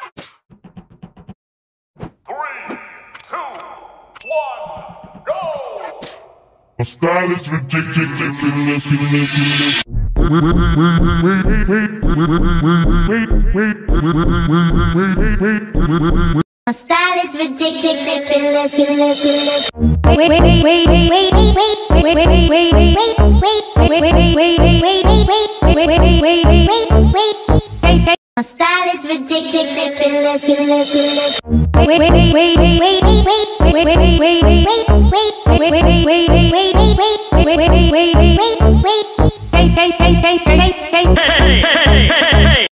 3, 2, 1, go! My style is ridiculous. My style is ridiculous. My style is ridiculous. Hey, hey, hey, hey, hey.